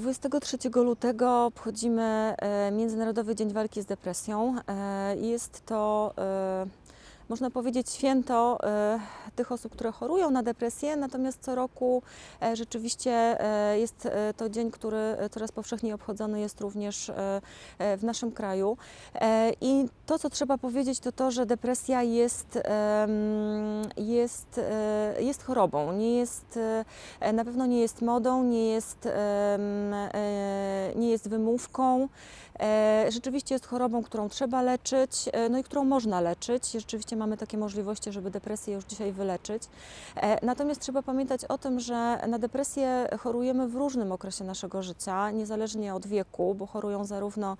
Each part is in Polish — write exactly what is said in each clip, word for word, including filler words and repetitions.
dwudziestego trzeciego lutego obchodzimy Międzynarodowy Dzień Walki z Depresją. Jest to, można powiedzieć, święto tych osób, które chorują na depresję, natomiast co roku rzeczywiście jest to dzień, który coraz powszechniej obchodzony jest również w naszym kraju. I to, co trzeba powiedzieć, to to, że depresja jest, jest, jest chorobą. Nie jest, na pewno nie jest modą, nie jest, nie jest wymówką. Rzeczywiście jest chorobą, którą trzeba leczyć, no i którą można leczyć. Rzeczywiście mamy takie możliwości, żeby depresję już dzisiaj wyleczyć. Natomiast trzeba pamiętać o tym, że na depresję chorujemy w różnym okresie naszego życia, niezależnie od wieku, bo chorują zarówno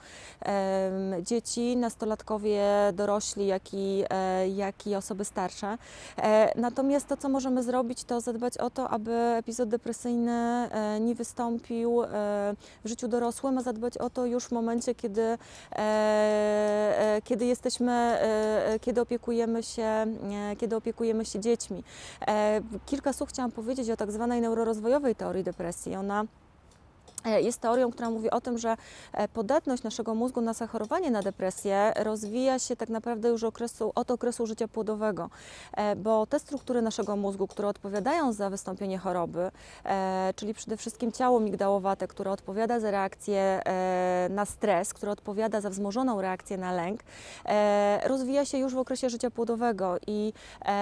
dzieci, nastolatkowie, dorośli, jak i, jak i osoby starsze. Natomiast to, co możemy zrobić, to zadbać o to, aby epizod depresyjny nie wystąpił w życiu dorosłym, a zadbać o to już w momencie, kiedy, kiedy jesteśmy, kiedy opiekujemy się, kiedy opiekujemy się dziećmi. Kilka słów chciałam powiedzieć o tak zwanej neurorozwojowej teorii depresji. Ona jest teorią, która mówi o tym, że podatność naszego mózgu na zachorowanie na depresję rozwija się tak naprawdę już okresu, od okresu życia płodowego, bo te struktury naszego mózgu, które odpowiadają za wystąpienie choroby, czyli przede wszystkim ciało migdałowate, które odpowiada za reakcję na stres, które odpowiada za wzmożoną reakcję na lęk, rozwija się już w okresie życia płodowego i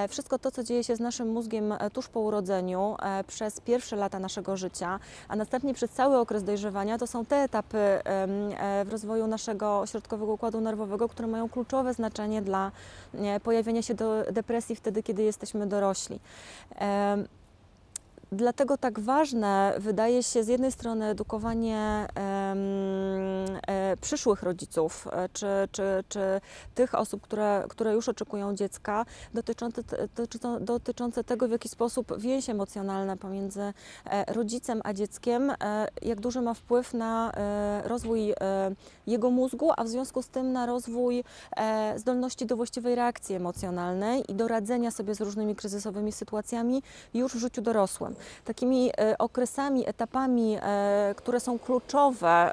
wszystko to, co dzieje się z naszym mózgiem tuż po urodzeniu, przez pierwsze lata naszego życia, a następnie przez cały okres okres dojrzewania, to są te etapy w rozwoju naszego środkowego układu nerwowego, które mają kluczowe znaczenie dla pojawienia się do depresji wtedy, kiedy jesteśmy dorośli. Dlatego tak ważne wydaje się z jednej strony edukowanie przyszłych rodziców, czy, czy, czy tych osób, które, które już oczekują dziecka, dotyczące, dotyczące tego, w jaki sposób więź emocjonalna pomiędzy rodzicem a dzieckiem, jak duży ma wpływ na rozwój jego mózgu, a w związku z tym na rozwój zdolności do właściwej reakcji emocjonalnej i do radzenia sobie z różnymi kryzysowymi sytuacjami już w życiu dorosłym. Takimi okresami, etapami, które są kluczowe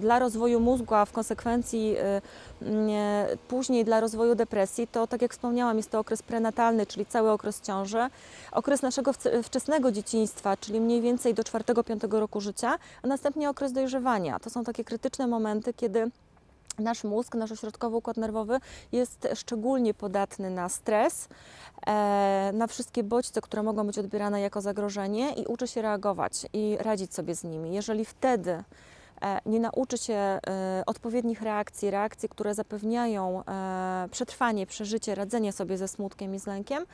dla rozwoju mózgu, a w konsekwencji później dla rozwoju depresji, to tak jak wspomniałam, jest to okres prenatalny, czyli cały okres ciąży, okres naszego wczesnego dzieciństwa, czyli mniej więcej do czwartego piątego roku życia, a następnie okres dojrzewania. To są takie krytyczne momenty, kiedy nasz mózg, nasz ośrodkowy układ nerwowy jest szczególnie podatny na stres, na wszystkie bodźce, które mogą być odbierane jako zagrożenie i uczy się reagować i radzić sobie z nimi. Jeżeli wtedy nie nauczy się odpowiednich reakcji, reakcji, które zapewniają przetrwanie, przeżycie, radzenie sobie ze smutkiem i z lękiem,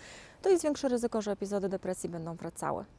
to jest większe ryzyko, że epizody depresji będą wracały.